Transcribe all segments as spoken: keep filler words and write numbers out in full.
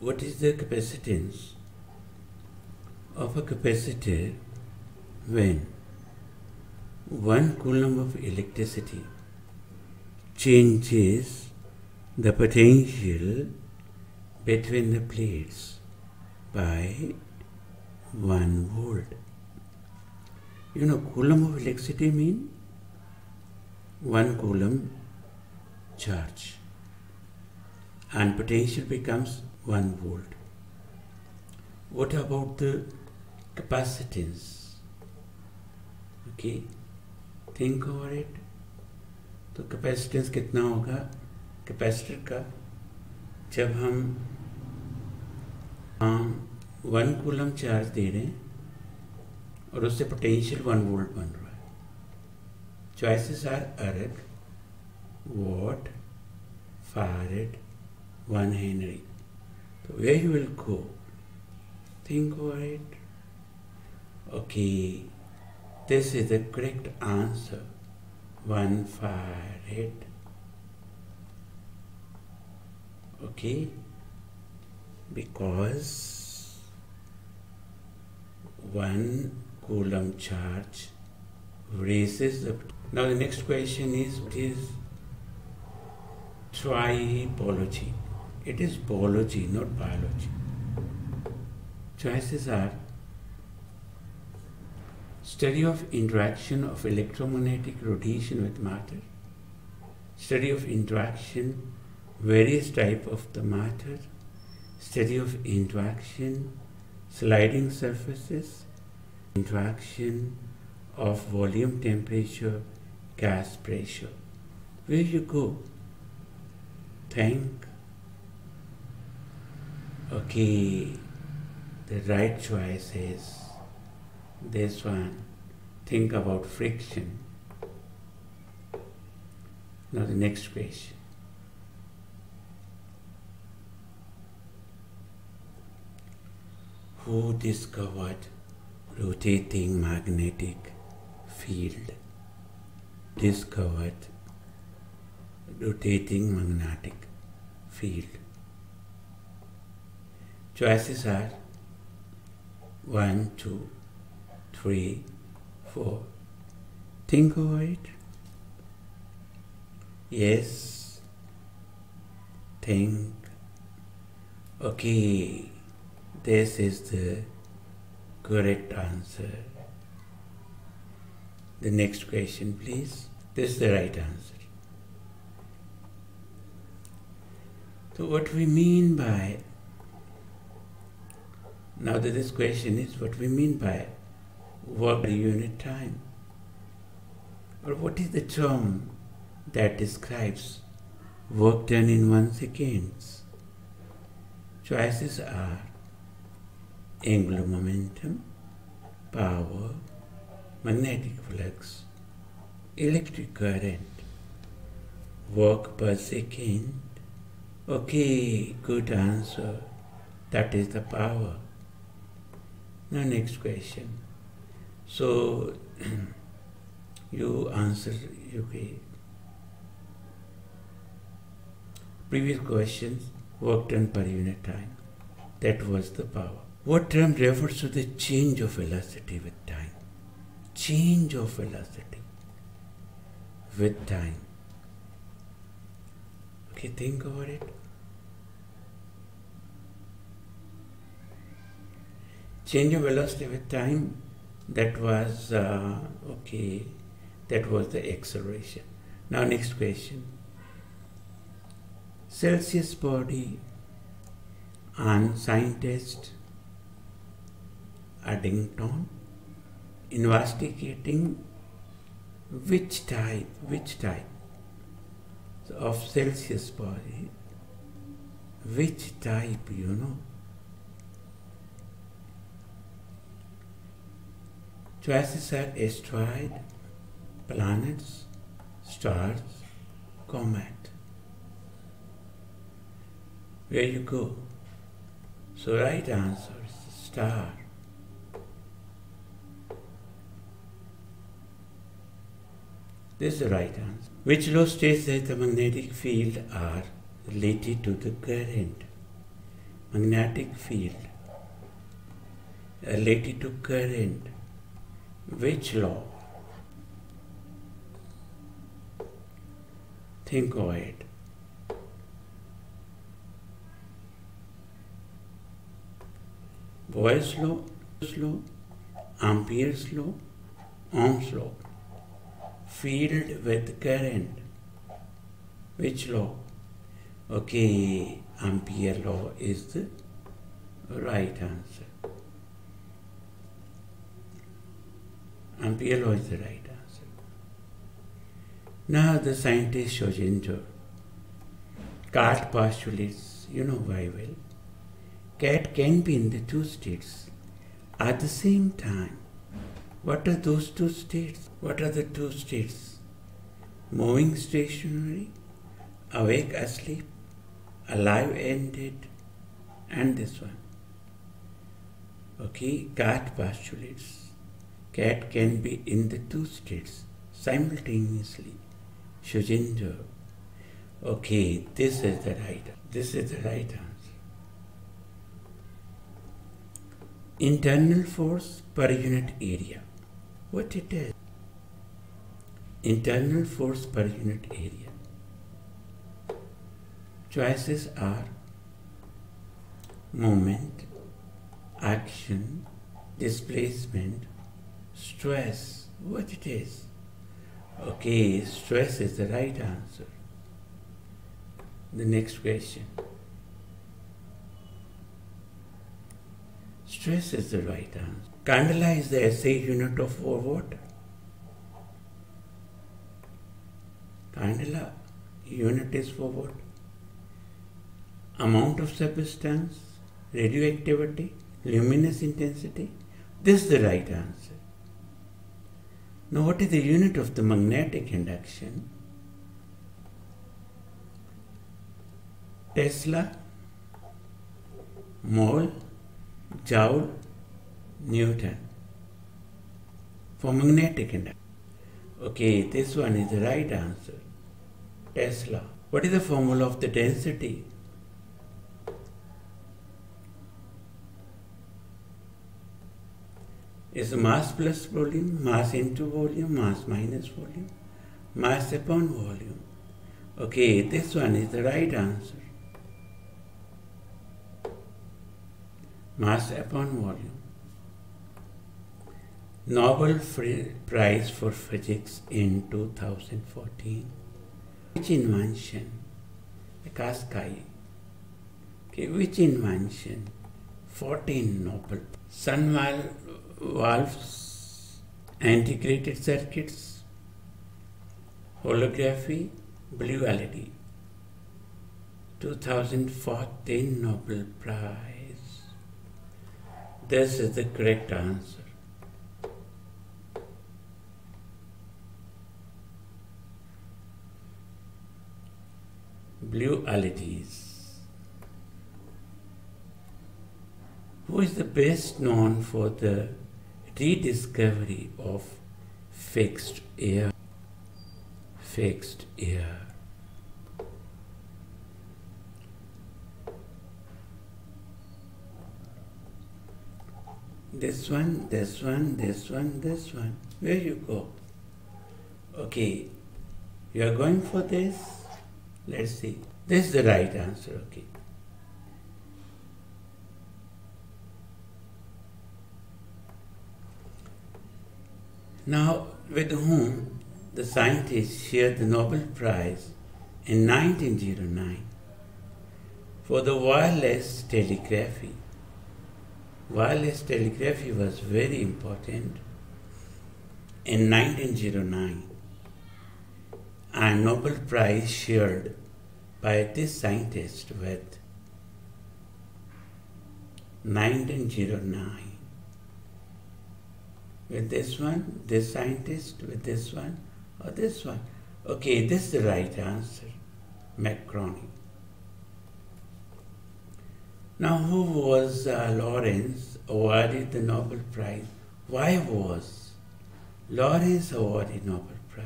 what is the capacitance of a capacitor when one coulomb of electricity changes the potential between the plates by one volt. You know, coulomb of electricity means one coulomb charge, and potential becomes one volt. What about the capacitance? Okay, think over it. तो capacitance कितना होगा capacitor का? जब हम हम one coulomb charge दे रहे हैं और उससे potential one volt बन रहा है. Choices are arc, watt, farad, one henry. So where you will go? Think over it. Okay, this is the correct answer. One farad. Okay, because one coulomb charge raises the. Now the next question is, what is tribology? It is biology, not biology. Choices are study of interaction of electromagnetic radiation with matter, study of interaction various type of the matter, study of interaction sliding surfaces, interaction of volume, temperature, gas pressure. Where you go? Think. Okay, the right choice is this one. Think about friction. Now the next question. Who discovered rotating magnetic field? Discovered rotating magnetic field. Choices are one, two, three, four. Think over it. Yes. Think. Okay. This is the correct answer. The next question, please. This is the right answer. So what we mean by, now that this question is what we mean by work per unit time, or what is the term that describes work done in one second? Choices are angular momentum, power, magnetic flux, electric current, work per second. Okay, good answer. That is the power. Now next question. So you answer, okay. Previous questions, work done per unit time. That was the power. What term refers to the change of velocity with time? Change of velocity with time. Okay, think over it. Change of velocity with time, that was, uh, okay, that was the acceleration. Now next question. Celsius body and scientist Addington investigating which type, which type of Celsius body, which type, you know. Choices are asteroid, planets, stars, comet. Where you go? So right answer is star. This is the right answer. Which law states that the magnetic field are related to the current? magnetic field, related to current, which law? Think of it. Boyle's law, law, Ampere's law, Ohm's law. Field with current, which law? Okay, Ampere's law is the right answer. Ampere's law is the right answer. Now the scientist Schrödinger, cat postulates, you know very well. Cat can be in the two states at the same time. What are those two states? What are the two states? Moving stationary, awake asleep, alive and dead, and this one. Okay, cat postulates. Cat can be in the two states simultaneously. Schrödinger. Okay, this is the right answer. This is the right answer. Internal force per unit area. What it is? Internal force per unit area. Choices are moment, action, displacement, stress. What it is? Okay, stress is the right answer. The next question. Stress is the right answer. Candela is the S I unit of for what? Candela unit is for what? Amount of substance, radioactivity, luminous intensity. This is the right answer. Now what is the unit of the magnetic induction? Tesla, mole, joule, Newton. For magnetic induction. Okay, this one is the right answer. Tesla. What is the formula of the density? Is mass plus volume, mass into volume, mass minus volume, mass upon volume. Okay, this one is the right answer. Mass upon volume. Nobel Prize for Physics in two thousand fourteen. Which invention? The Pascal. Okay, which invention? fourteen Nobel. Sun valves, integrated circuits, holography, blue L E D. two thousand fourteen Nobel Prize. This is the correct answer. Blue L E Ds. Who is the best known for the rediscovery of fixed air? Fixed air. This one, this one, this one, this one. Where you go? Okay, you are going for this? Let's see. This is the right answer, okay. Now, with whom the scientists shared the Nobel Prize in nineteen oh nine for the wireless telegraphy. Wireless telegraphy was very important in nineteen oh nine, and Nobel Prize shared by this scientist with nineteen oh nine. With this one, this scientist, with this one, or this one. Okay, this is the right answer, Macroni. Now, who was uh, Lawrence awarded the Nobel Prize? Why was Lawrence awarded Nobel Prize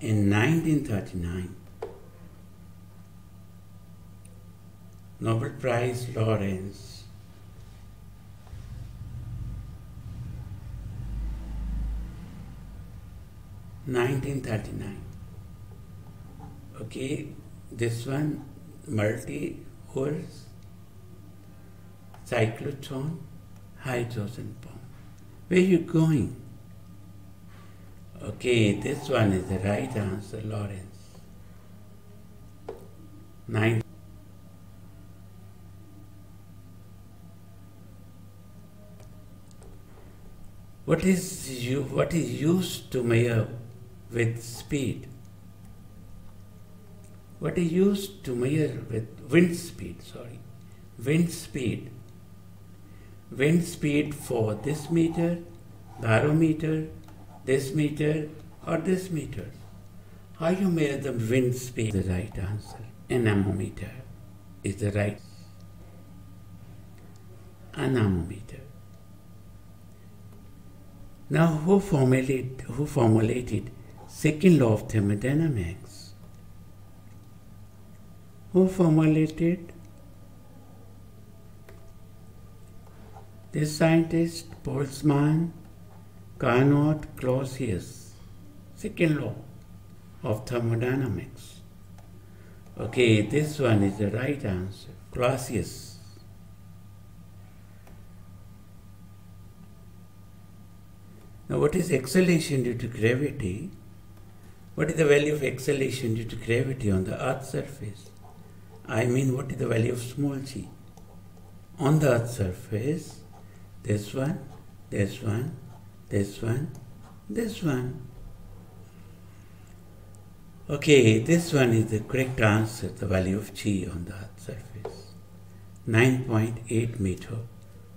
in nineteen thirty-nine? Nobel Prize Lawrence. nineteen thirty-nine. Okay, this one, multi-horse cyclotron, hydrogen bomb. Where are you going? Okay, this one is the right answer, Lawrence. Nine. What is you? What is used to measure with speed? What is used to measure with wind speed? Sorry, wind speed. Wind speed for this meter, barometer, this meter, or this meter. How you measure the wind speed? The right answer. Anemometer is the right. Anemometer. Now, who formulated who formulated second law of thermodynamics? Who formulated? This scientist, Boltzmann, Carnot, Clausius. Second law of thermodynamics. Okay, this one is the right answer, Clausius. Now, what is acceleration due to gravity? What is the value of acceleration due to gravity on the Earth's surface? I mean, what is the value of small g on the Earth's surface? This one, this one, this one, this one. Okay, this one is the correct answer, the value of g on the Earth's surface. nine point eight meter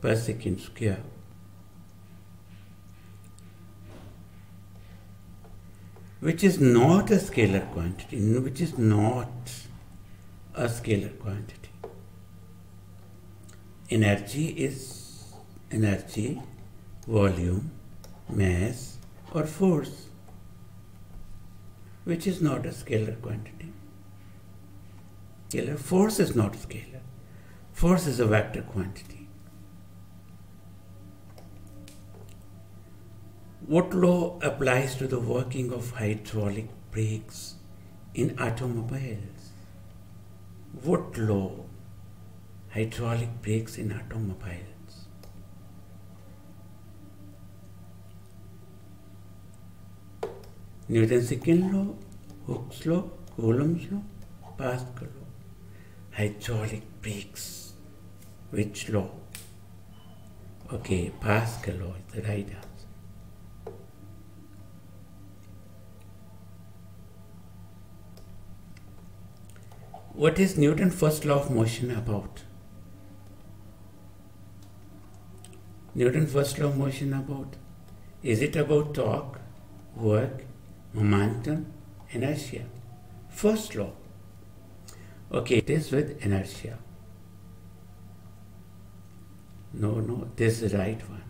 per second square. Which is not a scalar quantity, which is not a scalar quantity. Energy is energy, volume, mass, or force, which is not a scalar quantity. Scalar force is not scalar. Force is a vector quantity. What law applies to the working of hydraulic brakes in automobiles? What law? Hydraulic brakes in automobiles. Newton's second law, Hooke's law, Coulomb's law, Pascal's law. Hydraulic brakes. Which law? Okay, Pascal's law is the right answer. What is Newton's first law of motion about? Newton's first law of motion about? Is it about torque, work, momentum, inertia? First law. Okay, it is with inertia. No, no, this is the right one.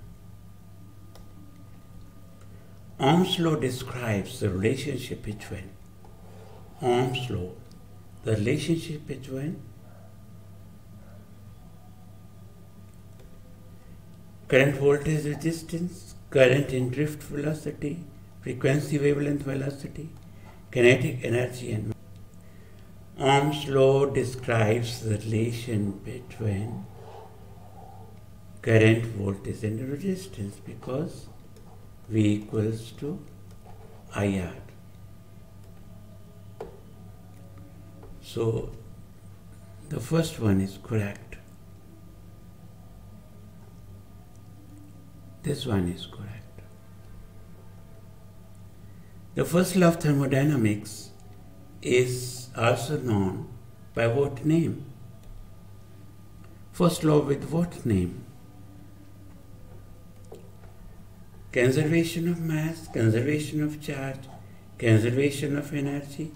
Ohm's law describes the relationship between Ohm's law, the relationship between current, voltage, resistance, current in drift velocity, frequency, wavelength, velocity, kinetic energy, and Ohm's law describes the relation between current, voltage, and resistance, because V equals to I R. So the first one is correct. This one is correct. The first law of thermodynamics is also known by what name? First law with what name? Conservation of mass, conservation of charge, conservation of energy,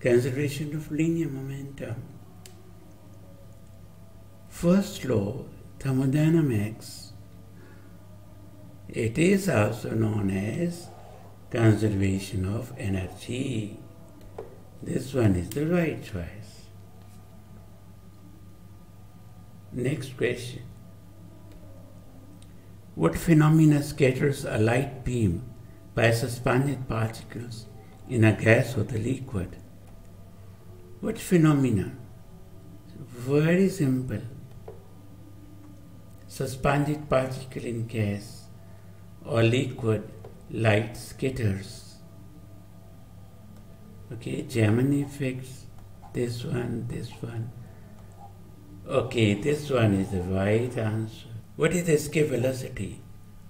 conservation of linear momentum. First law, thermodynamics, it is also known as conservation of energy. This one is the right choice. Next question. What phenomena scatters a light beam by suspended particles in a gas or the liquid? What phenomena? Very simple. Suspended particle in gas or liquid, light scatters. Okay, German effects, this one, this one. Okay, this one is the right answer. What is the escape velocity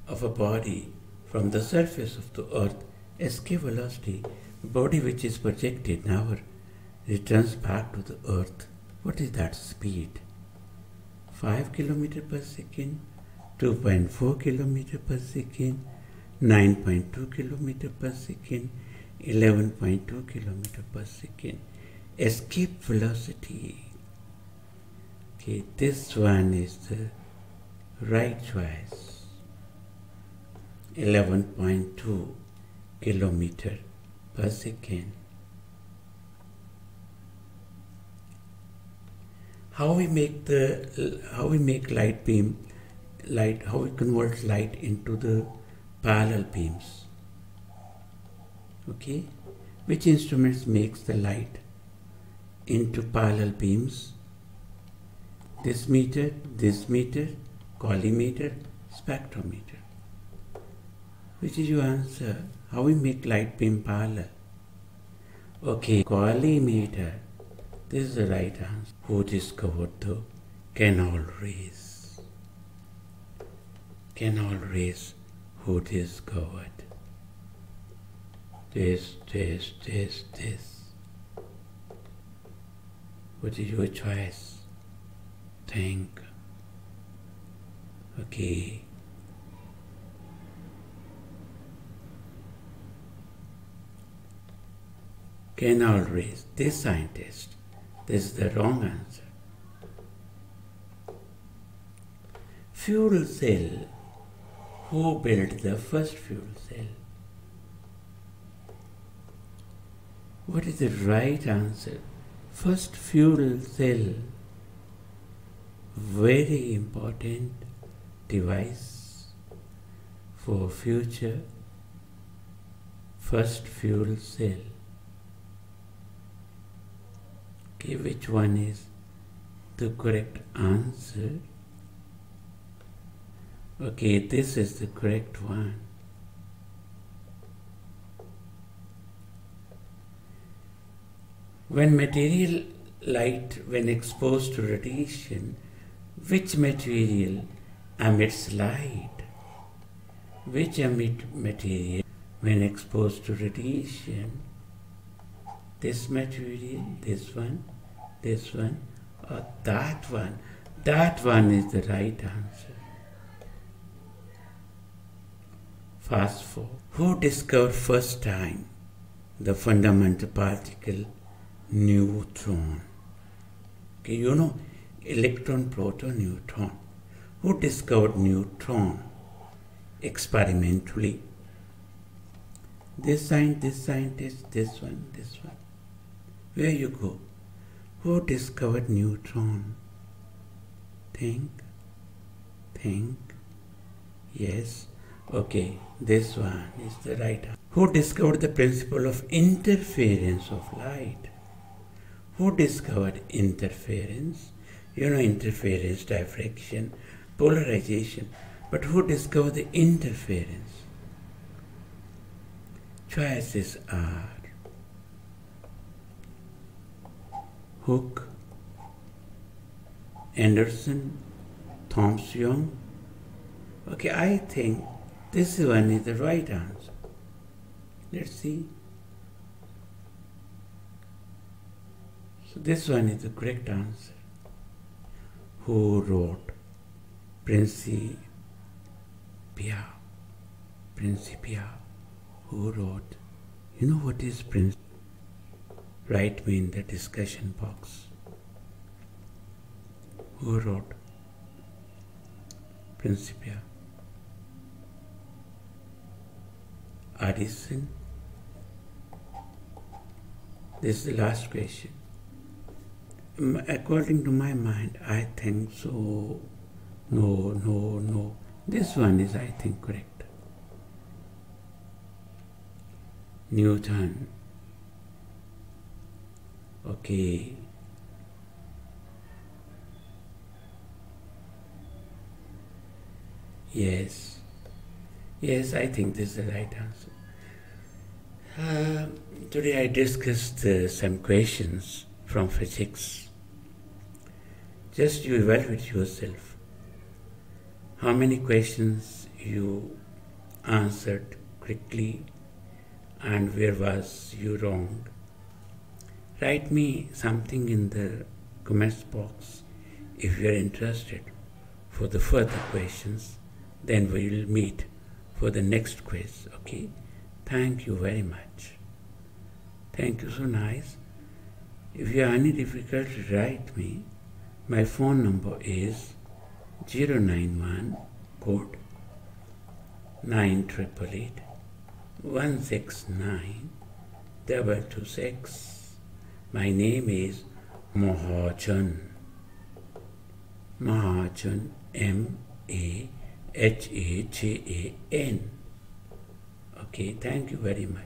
of a body from the surface of the earth? Escape velocity, the body which is projected now returns back to the earth. What is that speed? five kilometers per second, two point four kilometers per second, nine point two kilometers per second, eleven point two kilometers per second. Escape velocity. Okay, this one is the right choice. eleven point two kilometers per second. How we make the how we make light beam light how we convert light into the parallel beams. Okay, which instruments makes the light into parallel beams? This meter, this meter, collimator, spectrometer. Which is your answer? How we make light beam parallel? Okay, collimator. This is the right answer. Who discovered the canal rays? Canal rays. Who discovered? This, this, this, this. What is your choice? Think. Okay. Canal rays. This scientist. This is the wrong answer. Fuel cell. Who built the first fuel cell? What is the right answer? First fuel cell. Very important device for future. First fuel cell. Okay, which one is the correct answer? Okay, this is the correct one. When material light, when exposed to radiation, which material emits light? Which emit material when exposed to radiation? This material, this one, this one, or that one. That one is the right answer. Fast forward. Who discovered first time the fundamental particle neutron? Okay, you know electron, proton, neutron. Who discovered neutron experimentally? This scientist, this scientist, this one, this one. Where you go? Who discovered neutron? Think, think, yes, okay, this one is the right answer. Who discovered the principle of interference of light? Who discovered interference? You know interference, diffraction, polarization, but who discovered the interference? Choices are Hooke, Anderson, Thomas Young. Okay, I think this one is the right answer. Let's see. So this one is the correct answer. Who wrote Principia? Principia. Who wrote? You know what is Principia? Write me in the discussion box. Who wrote Principia? Addison. This is the last question. According to my mind, I think so. No, no, no. This one is, I think, correct. Newton. Okay. Yes. Yes, I think this is the right answer. Uh, today I discussed uh, some questions from physics. Just you evaluate yourself. How many questions you answered quickly and where was you wrong? Write me something in the comments box if you are interested for the further questions. Then we will meet for the next quiz, okay? Thank you very much. Thank you, so nice. If you have any difficulty, write me. My phone number is zero nine one code nine eight eight eight one six nine two two six. My name is Mahajan. Mahajan, M A H A J A N. Okay, thank you very much.